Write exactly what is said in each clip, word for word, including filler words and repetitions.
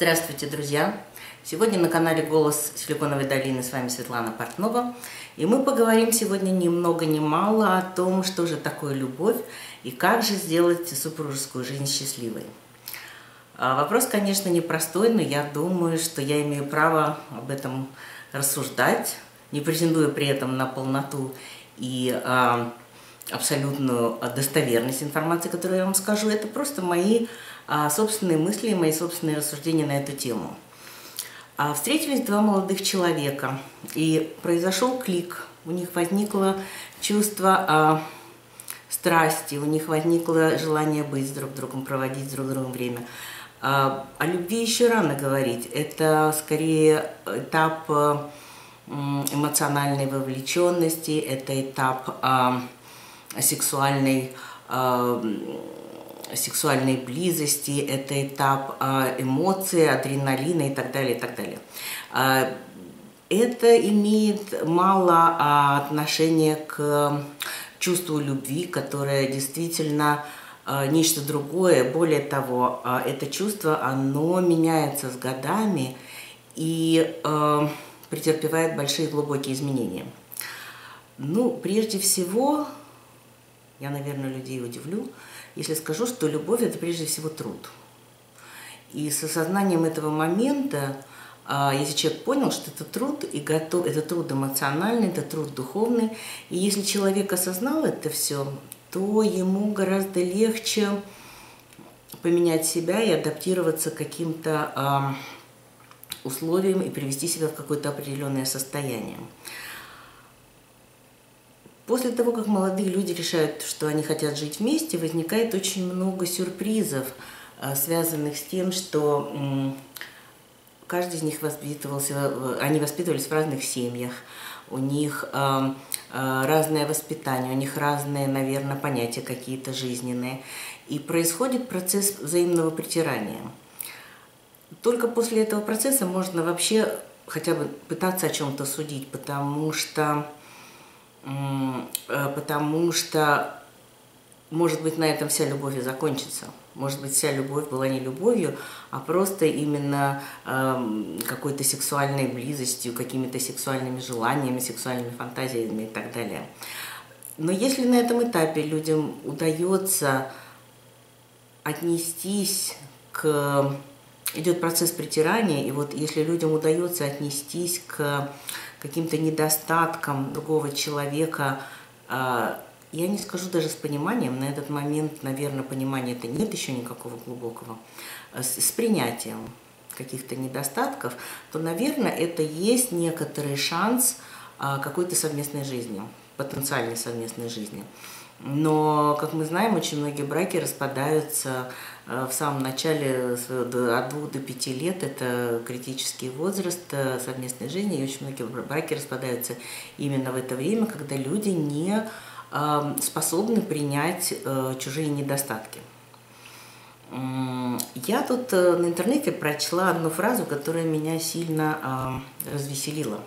Здравствуйте, друзья! Сегодня на канале «Голос Силиконовой долины» с вами Светлана Портнова. И мы поговорим сегодня ни много ни мало о том, что же такое любовь и как же сделать супружескую жизнь счастливой. Вопрос, конечно, непростой, но я думаю, что я имею право об этом рассуждать, не претендуя при этом на полноту и абсолютную достоверность информации, которую я вам скажу. Это просто мои собственные мысли и мои собственные рассуждения на эту тему. Встретились два молодых человека, и произошел клик. У них возникло чувство страсти, у них возникло желание быть друг с другом, проводить друг с другом время. О любви еще рано говорить. Это скорее этап эмоциональной вовлеченности, это этап сексуальной сексуальной близости, это этап эмоций, адреналина и так далее, и так далее. Это имеет мало отношения к чувству любви, которое действительно нечто другое. Более того, это чувство, оно меняется с годами и претерпевает большие глубокие изменения. Ну, прежде всего, я, наверное, людей удивлю, если скажу, что любовь – это прежде всего труд. И с осознанием этого момента, если человек понял, что это труд, и готов, это труд эмоциональный, это труд духовный, и если человек осознал это все, то ему гораздо легче поменять себя и адаптироваться к каким-то условиям и привести себя в какое-то определенное состояние. После того, как молодые люди решают, что они хотят жить вместе, возникает очень много сюрпризов, связанных с тем, что каждый из них воспитывался, они воспитывались в разных семьях, у них разное воспитание, у них разные, наверное, понятия какие-то жизненные, и происходит процесс взаимного притирания. Только после этого процесса можно вообще хотя бы пытаться о чем-то судить, потому что потому что, может быть, на этом вся любовь и закончится. Может быть, вся любовь была не любовью, а просто именно э, какой-то сексуальной близостью, какими-то сексуальными желаниями, сексуальными фантазиями и так далее. Но если на этом этапе людям удается отнестись к... Идет процесс притирания, и вот если людям удается отнестись к каким-то недостаткам другого человека, я не скажу даже с пониманием, на этот момент, наверное, понимания-то нет еще никакого глубокого, с принятием каких-то недостатков, то, наверное, это есть некоторый шанс какой-то совместной жизни, потенциальной совместной жизни. Но, как мы знаем, очень многие браки распадаются в самом начале от двух до пяти лет. Это критический возраст совместной жизни. И очень многие браки распадаются именно в это время, когда люди не способны принять чужие недостатки. Я тут на интернете прочла одну фразу, которая меня сильно развеселила.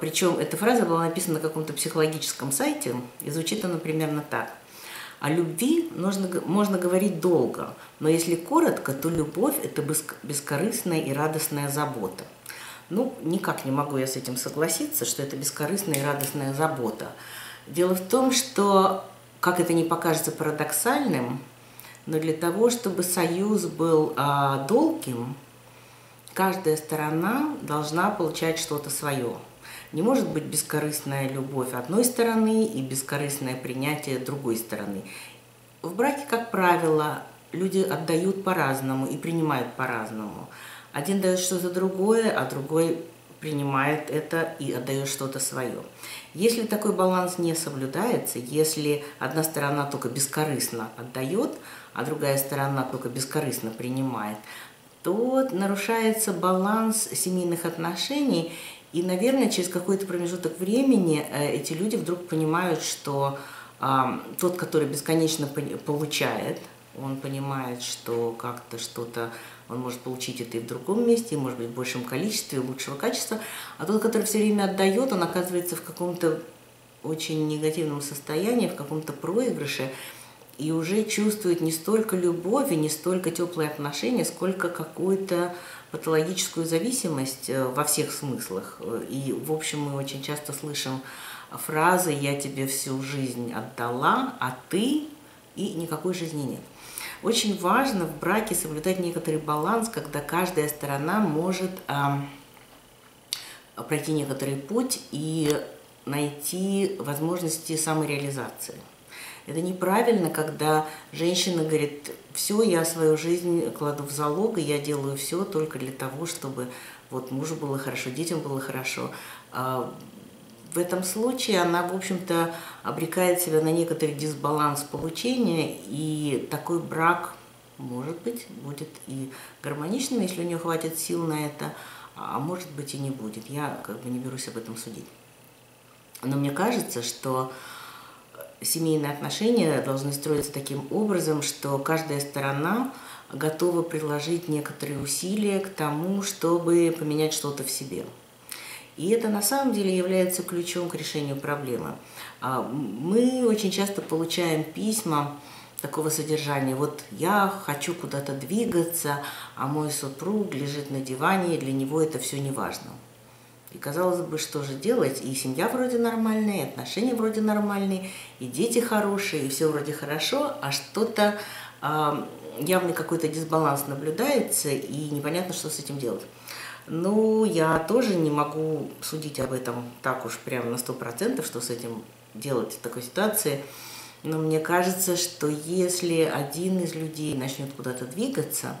Причем эта фраза была написана на каком-то психологическом сайте, и звучит она примерно так. О любви нужно, можно говорить долго, но если коротко, то любовь – это бескорыстная и радостная забота. Ну, никак не могу я с этим согласиться, что это бескорыстная и радостная забота. Дело в том, что, как это не покажется парадоксальным, но для того, чтобы союз был а, долгим, каждая сторона должна получать что-то свое. Не может быть бескорыстная любовь одной стороны и бескорыстное принятие другой стороны. В браке, как правило, люди отдают по-разному и принимают по-разному. Один дает что-то другое, а другой принимает это и отдает что-то свое. Если такой баланс не соблюдается, если одна сторона только бескорыстно отдает, а другая сторона только бескорыстно принимает, то нарушается баланс семейных отношений. И, наверное, через какой-то промежуток времени эти люди вдруг понимают, что э, тот, который бесконечно получает, он понимает, что как-то что-то он может получить это и в другом месте, и, может быть, в большем количестве, и лучшего качества. А тот, который все время отдает, он оказывается в каком-то очень негативном состоянии, в каком-то проигрыше. и уже чувствует не столько любовь и не столько теплые отношения, сколько какую-то патологическую зависимость во всех смыслах. И, в общем, мы очень часто слышим фразы «я тебе всю жизнь отдала, а ты…» и никакой жизни нет. Очень важно в браке соблюдать некоторый баланс, когда каждая сторона может э, пройти некоторый путь и найти возможности самореализации. Это неправильно, когда женщина говорит: все, я свою жизнь кладу в залог, и я делаю все только для того, чтобы вот мужу было хорошо, детям было хорошо. В этом случае она, в общем-то, обрекает себя на некоторый дисбаланс получения, и такой брак, может быть, будет и гармоничным, если у нее хватит сил на это, а может быть и не будет. Я как бы не берусь об этом судить. Но мне кажется, что семейные отношения должны строиться таким образом, что каждая сторона готова приложить некоторые усилия к тому, чтобы поменять что-то в себе. И это на самом деле является ключом к решению проблемы. Мы очень часто получаем письма такого содержания: вот я хочу куда-то двигаться, а мой супруг лежит на диване, и для него это все не важно. И казалось бы, что же делать? И семья вроде нормальная, и отношения вроде нормальные, и дети хорошие, и все вроде хорошо, а что-то, явно какой-то дисбаланс наблюдается, и непонятно, что с этим делать. Ну, я тоже не могу судить об этом так уж прям на сто процентов, что с этим делать в такой ситуации. Но мне кажется, что если один из людей начнет куда-то двигаться,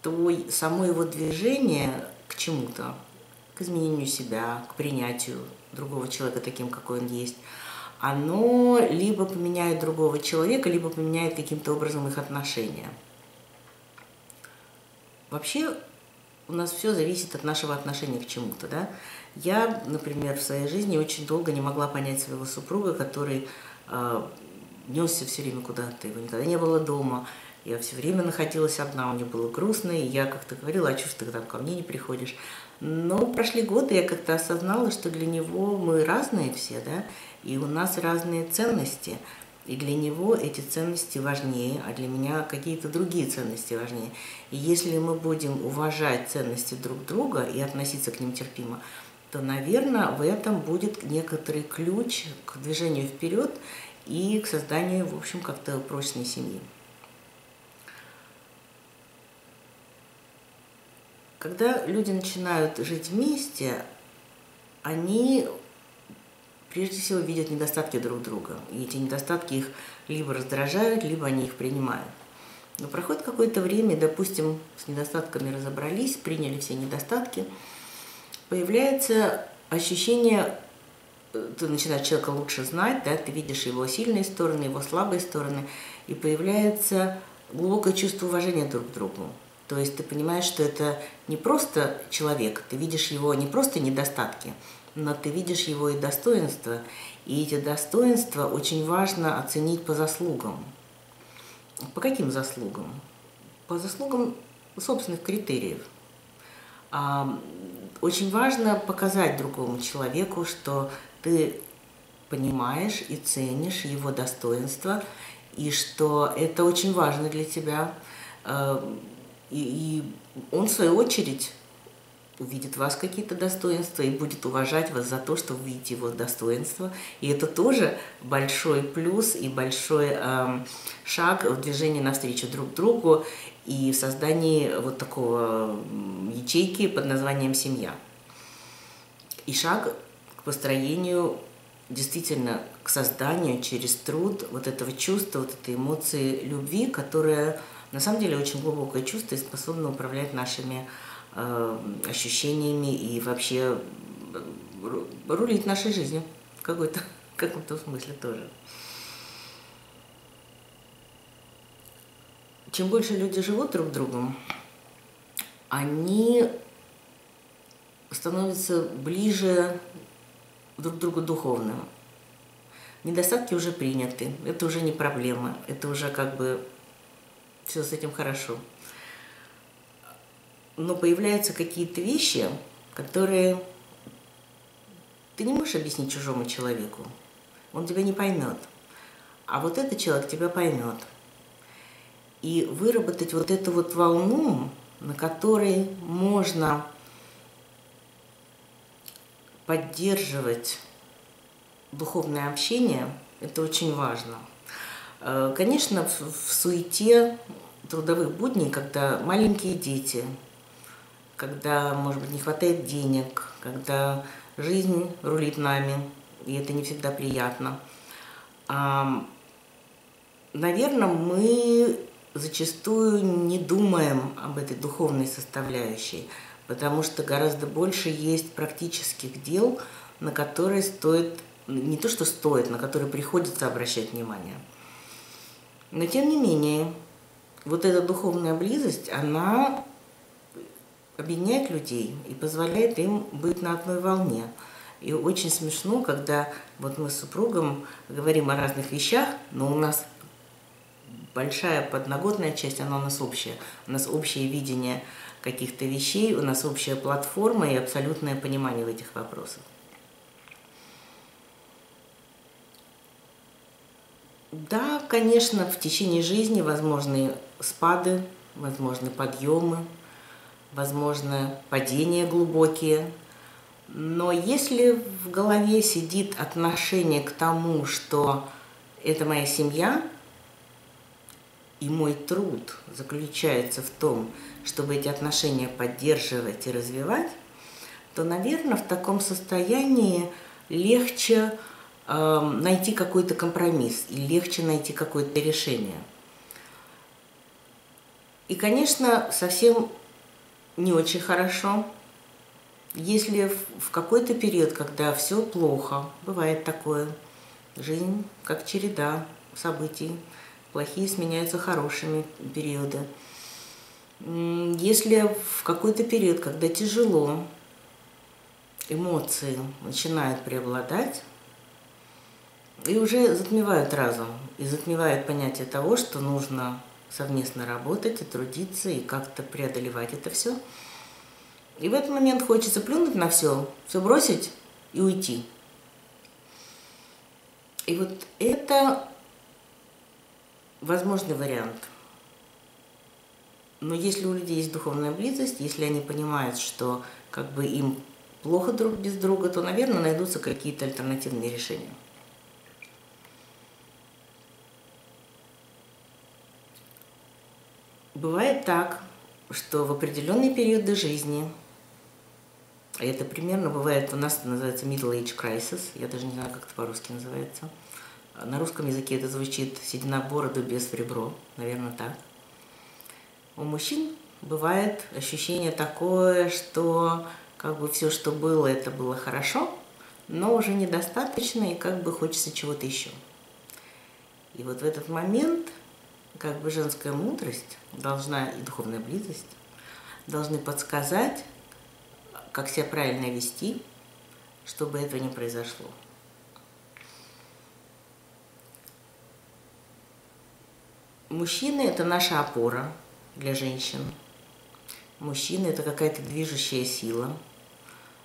то само его движение к чему-то, к изменению себя, к принятию другого человека таким, какой он есть, оно либо поменяет другого человека, либо поменяет каким-то образом их отношения. Вообще, у нас все зависит от нашего отношения к чему-то, да? Я, например, в своей жизни очень долго не могла понять своего супруга, который э, несся все время куда-то, его никогда не было дома. Я все время находилась одна, мне было грустно, и я как-то говорила: а чего ты там ко мне не приходишь? Но прошли годы, я как-то осознала, что для него мы разные все, да, и у нас разные ценности. И для него эти ценности важнее, а для меня какие-то другие ценности важнее. И если мы будем уважать ценности друг друга и относиться к ним терпимо, то, наверное, в этом будет некоторый ключ к движению вперед и к созданию, в общем, как-то прочной семьи. Когда люди начинают жить вместе, они прежде всего видят недостатки друг друга. И эти недостатки их либо раздражают, либо они их принимают. Но проходит какое-то время, допустим, с недостатками разобрались, приняли все недостатки, появляется ощущение, ты начинаешь человека лучше знать, да, ты видишь его сильные стороны, его слабые стороны, и появляется глубокое чувство уважения друг к другу. То есть ты понимаешь, что это не просто человек, ты видишь его не просто недостатки, но ты видишь его и достоинства, и эти достоинства очень важно оценить по заслугам. По каким заслугам? По заслугам собственных критериев. Очень важно показать другому человеку, что ты понимаешь и ценишь его достоинства, и что это очень важно для тебя. И он, в свою очередь, увидит в вас какие-то достоинства и будет уважать вас за то, что вы видите его достоинства. И это тоже большой плюс и большой э, шаг в движении навстречу друг другу и в создании вот такого ячейки под названием «семья». И шаг к построению, действительно, к созданию через труд вот этого чувства, вот этой эмоции любви, которая на самом деле очень глубокое чувство и способно управлять нашими ощущениями и вообще рулить нашей жизнью в какой-то, в каком-то смысле тоже. Чем больше люди живут друг другом, они становятся ближе друг к другу духовно. Недостатки уже приняты, это уже не проблема, это уже как бы все с этим хорошо. Но появляются какие-то вещи, которые ты не можешь объяснить чужому человеку. Он тебя не поймет. а вот этот человек тебя поймет. И выработать вот эту вот волну, на которой можно поддерживать духовное общение, это очень важно. Конечно, в суете трудовых будней, когда маленькие дети, когда, может быть, не хватает денег, когда жизнь рулит нами, и это не всегда приятно, наверное, мы зачастую не думаем об этой духовной составляющей, потому что гораздо больше есть практических дел, на которые стоит, не то что стоит, на которые приходится обращать внимание. Но тем не менее, вот эта духовная близость, она объединяет людей и позволяет им быть на одной волне. И очень смешно, когда вот мы с супругом говорим о разных вещах, но у нас большая подноготная часть, она у нас общая. У нас общее видение каких-то вещей, у нас общая платформа и абсолютное понимание в этих вопросах. Да, конечно, в течение жизни возможны спады, возможны подъемы, возможно, падения глубокие. Но если в голове сидит отношение к тому, что это моя семья, и мой труд заключается в том, чтобы эти отношения поддерживать и развивать, то, наверное, в таком состоянии легче э, найти какой-то компромисс и легче найти какое-то решение. И, конечно, совсем не очень хорошо, если в какой-то период, когда все плохо, бывает такое, жизнь как череда событий, плохие сменяются хорошими периоды. Если в какой-то период, когда тяжело, эмоции начинают преобладать и уже затмевают разум, и затмевают понятие того, что нужно совместно работать и трудиться, и как-то преодолевать это все. И в этот момент хочется плюнуть на все, все бросить и уйти. И вот это возможный вариант. Но если у людей есть духовная близость, если они понимают, что как бы им плохо друг без друга, то, наверное, найдутся какие-то альтернативные решения. Бывает так, что в определенные периоды жизни, а это примерно бывает, у нас это называется middle age crisis, я даже не знаю, как это по-русски называется, на русском языке это звучит «седина в бороду, без в ребро», наверное, так. У мужчин бывает ощущение такое, что как бы все, что было, это было хорошо, но уже недостаточно, и как бы хочется чего-то еще. И вот в этот момент как бы женская мудрость должна и духовная близость должны подсказать, как себя правильно вести, чтобы этого не произошло. Мужчины – это наша опора для женщин. Мужчины – это какая-то движущая сила.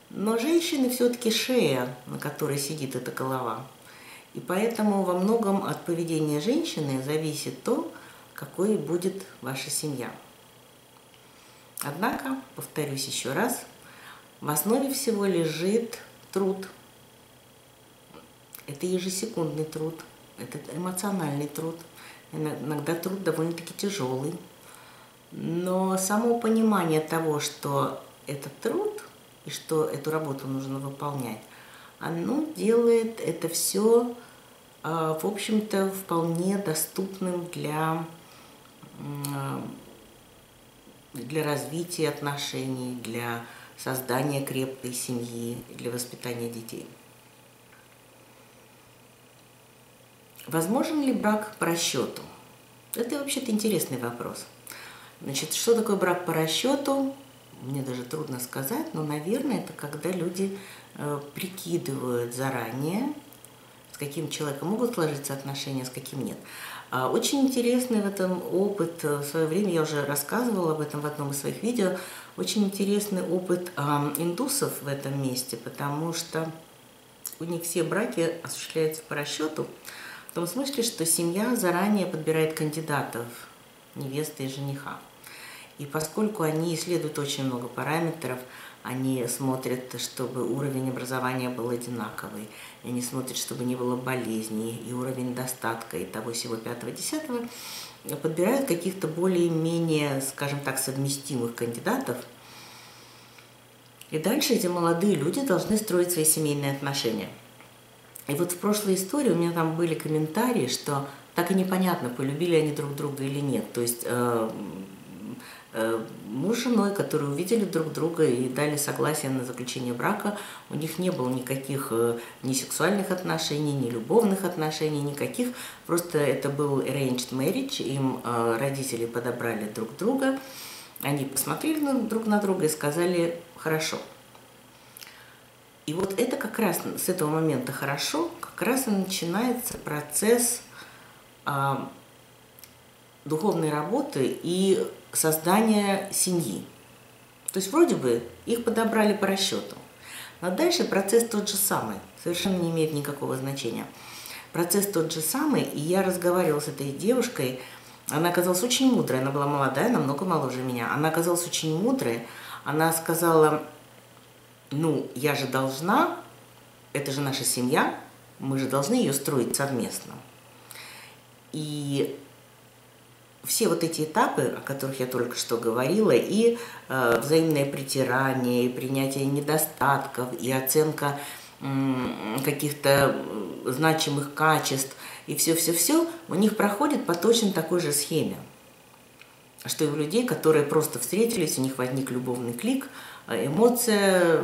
Но женщины все-таки шея, на которой сидит эта голова. И поэтому во многом от поведения женщины зависит то, какой будет ваша семья. Однако, повторюсь еще раз, в основе всего лежит труд. Это ежесекундный труд, это эмоциональный труд. Иногда труд довольно-таки тяжелый. Но само понимание того, что это труд и что эту работу нужно выполнять, оно делает это все, в общем-то, вполне доступным для, для развития отношений, для создания крепкой семьи, для воспитания детей. Возможен ли брак по расчету? Это вообще-то интересный вопрос. Значит, что такое брак по расчету? Мне даже трудно сказать, но, наверное, это когда люди прикидывают заранее, с каким человеком могут сложиться отношения, с каким нет. Очень интересный в этом опыт, в свое время я уже рассказывала об этом в одном из своих видео, очень интересный опыт индусов в этом месте, потому что у них все браки осуществляются по расчету, в том смысле, что семья заранее подбирает кандидатов, невесты и жениха. И поскольку они исследуют очень много параметров, они смотрят, чтобы уровень образования был одинаковый, и они смотрят, чтобы не было болезней, и уровень достатка, и того всего пятого-десятого, подбирают каких-то более-менее, скажем так, совместимых кандидатов. И дальше эти молодые люди должны строить свои семейные отношения. И вот в прошлой истории у меня там были комментарии, что так и непонятно, полюбили они друг друга или нет. То есть э, э, муж с женой, которые увидели друг друга и дали согласие на заключение брака, у них не было никаких э, ни сексуальных отношений, ни любовных отношений, никаких. Просто это был arranged marriage, им э, родители подобрали друг друга. Они посмотрели друг на друга и сказали «хорошо». И вот это как раз с этого момента «хорошо», как раз и начинается процесс э, духовной работы и создания семьи. То есть вроде бы их подобрали по расчету, но дальше процесс тот же самый, совершенно не имеет никакого значения. Процесс тот же самый, и я разговаривала с этой девушкой. Она оказалась очень мудрой, она была молодая, намного моложе меня. Она оказалась очень мудрой, она сказала, ну, я же должна, это же наша семья, мы же должны ее строить совместно. И все вот эти этапы, о которых я только что говорила, и э, взаимное притирание, и принятие недостатков, и оценка каких-то значимых качеств и все-все-все у них проходит по точно такой же схеме, что и у людей, которые просто встретились, у них возник любовный клик, эмоция,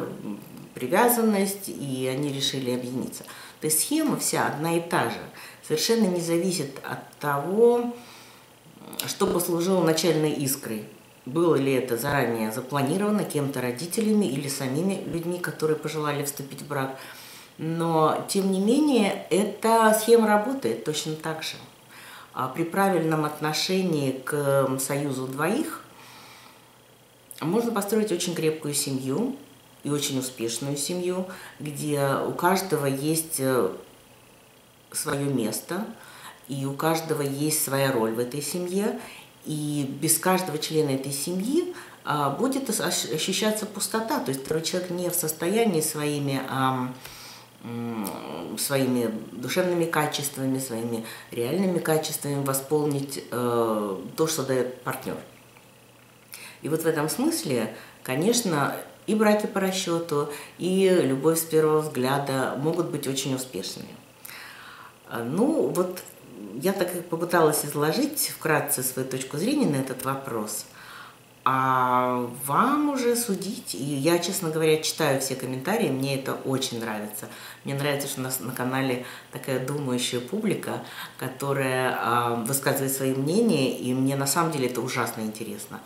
привязанность, и они решили объединиться. То есть схема вся одна и та же, совершенно не зависит от того, что послужило начальной искрой. Было ли это заранее запланировано кем-то, родителями или самими людьми, которые пожелали вступить в брак. Но, тем не менее, эта схема работает точно так же. При правильном отношении к союзу двоих можно построить очень крепкую семью и очень успешную семью, где у каждого есть свое место, и у каждого есть своя роль в этой семье. И без каждого члена этой семьи а, будет ощущаться пустота. То есть второй человек не в состоянии своими, а, м, своими душевными качествами, своими реальными качествами восполнить а, то, что дает партнер. И вот в этом смысле, конечно, и браки по расчету, и любовь с первого взгляда могут быть очень успешными. Ну, вот... Я так и попыталась изложить вкратце свою точку зрения на этот вопрос, а вам уже судить. И я, честно говоря, читаю все комментарии, мне это очень нравится. Мне нравится, что у нас на канале такая думающая публика, которая э, высказывает свои мнения, и мне на самом деле это ужасно интересно.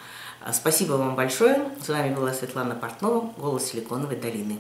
Спасибо вам большое. С вами была Светлана Портнова, «Голос Силиконовой долины».